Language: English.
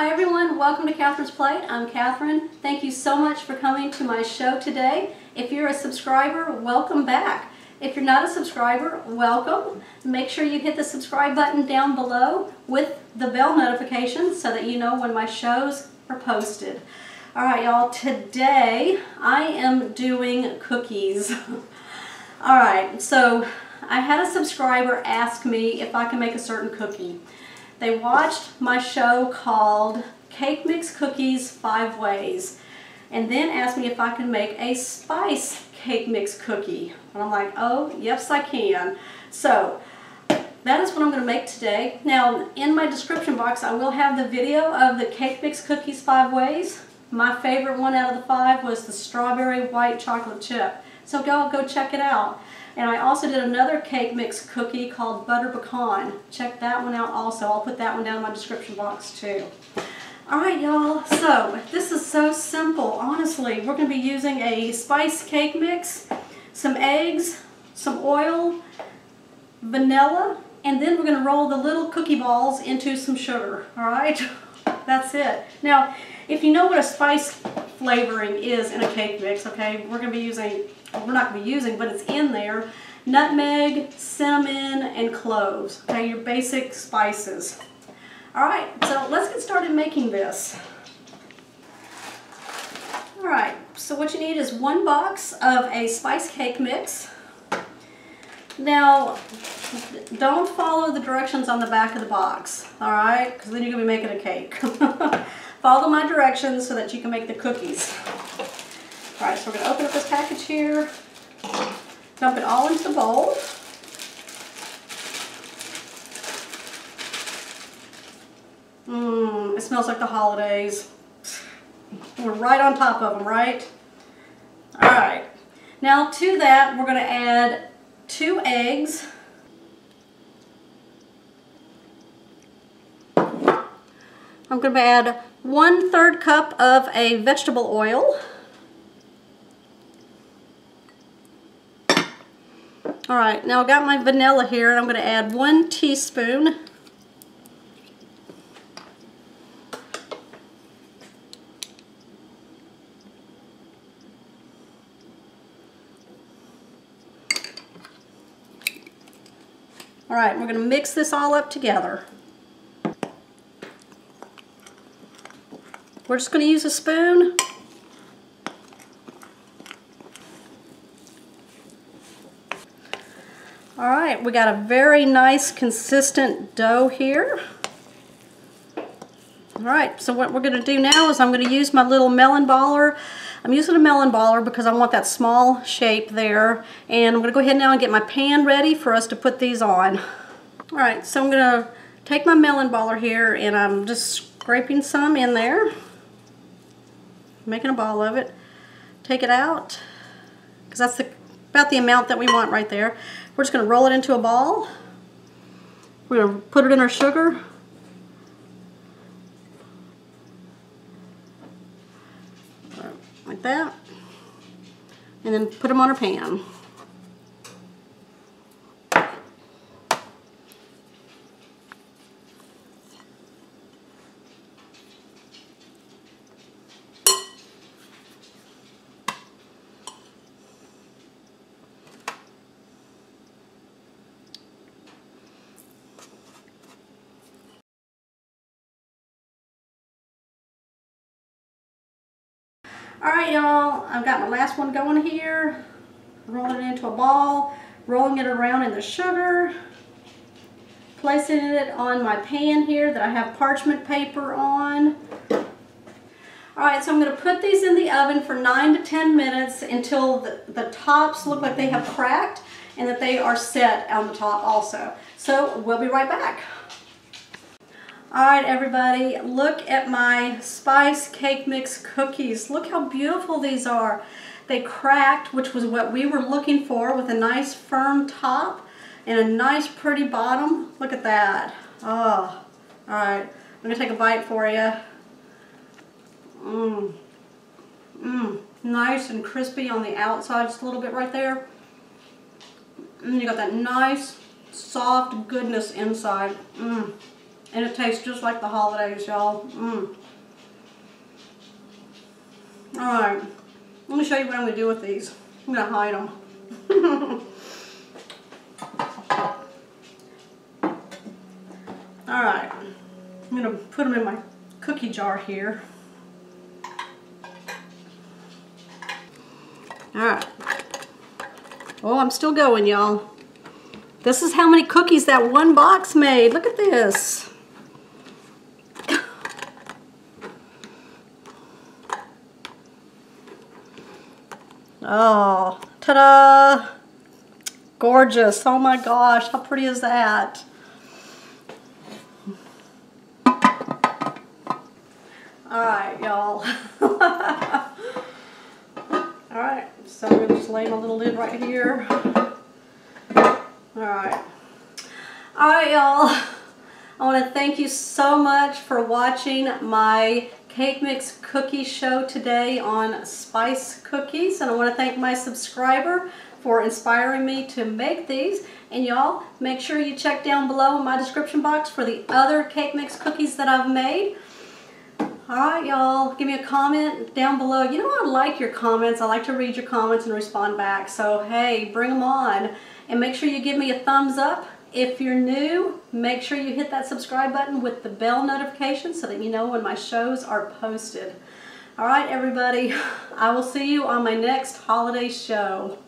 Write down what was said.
Hi everyone, welcome to Catherine's Plate. I'm Catherine. Thank you so much for coming to my show today. If you're a subscriber, welcome back. If you're not a subscriber, welcome. Make sure you hit the subscribe button down below with the bell notification so that you know when my shows are posted. Alright y'all, today I am doing cookies. Alright, so I had a subscriber ask me if I can make a certain cookie. They watched my show called Cake Mix Cookies 5 Ways and then asked me if I can make a spice cake mix cookie. And I'm like, oh, yes I can. So that is what I'm going to make today. Now in my description box I will have the video of the Cake Mix Cookies 5 Ways. My favorite one out of the 5 was the strawberry white chocolate chip. So y'all go check it out. And I also did another cake mix cookie called Butter Pecan. Check that one out also. I'll put that one down in my description box too. Alright y'all, so this is so simple. Honestly, we're going to be using a spice cake mix, some eggs, some oil, vanilla, and then we're going to roll the little cookie balls into some sugar. Alright, that's it. Now, if you know what a spice flavoring is in a cake mix, okay, we're not going to be using, but it's in there, nutmeg, cinnamon, and cloves. Okay, your basic spices. Alright, so let's get started making this. Alright, so what you need is 1 box of a spice cake mix. Now, don't follow the directions on the back of the box, alright, because then you're going to be making a cake. Follow my directions so that you can make the cookies. Alright, so we're going to open up this package here, dump it all into the bowl. It smells like the holidays. We're right on top of them, right? Alright, now to that we're going to add 2 eggs, I'm going to add 1/3 cup of a vegetable oil. Alright, now I got my vanilla here and I'm going to add 1 teaspoon. Alright, we're going to mix this all up together. We're just going to use a spoon. Alright, we got a very nice consistent dough here. Alright, so what we're going to do now is I'm going to use my little melon baller. I'm using a melon baller because I want that small shape there. And I'm going to go ahead now and get my pan ready for us to put these on. Alright, so I'm going to take my melon baller here and I'm just scraping some in there. Making a ball of it. Take it out because that's about the amount that we want right there. We're just going to roll it into a ball. We're going to put it in our sugar. Like that. And then put them on our pan. Alright y'all, I've got my last one going here, rolling it into a ball, rolling it around in the sugar, placing it on my pan here that I have parchment paper on. Alright, so I'm going to put these in the oven for 9 to 10 minutes until the tops look like they have cracked and that they are set on the top also. So we'll be right back. Alright everybody, look at my spice cake mix cookies. Look how beautiful these are. They cracked, which was what we were looking for, with a nice firm top and a nice pretty bottom. Look at that. Oh, alright. I'm going to take a bite for you. Nice and crispy on the outside, just a little bit right there. And you got that nice, soft goodness inside. And it tastes just like the holidays, y'all. Alright, let me show you what I'm going to do with these. I'm going to hide them. Alright, I'm going to put them in my cookie jar here. Alright. Oh, I'm still going, y'all. This is how many cookies that one box made. Look at this. Oh, ta-da! Gorgeous. Oh my gosh, how pretty is that? Alright, y'all. Alright, so I'm going to just lay my little lid right here. Alright. Alright, y'all. I want to thank you so much for watching my Cake Mix cookie show today on spice cookies. And I want to thank my subscriber for inspiring me to make these. And y'all, make sure you check down below in my description box for the other Cake Mix cookies that I've made. Alright, y'all, give me a comment down below. You know, I like your comments. I like to read your comments and respond back. So, hey, bring them on. And make sure you give me a thumbs up. If you're new, make sure you hit that subscribe button with the bell notification so that you know when my shows are posted. All right, everybody, I will see you on my next holiday show.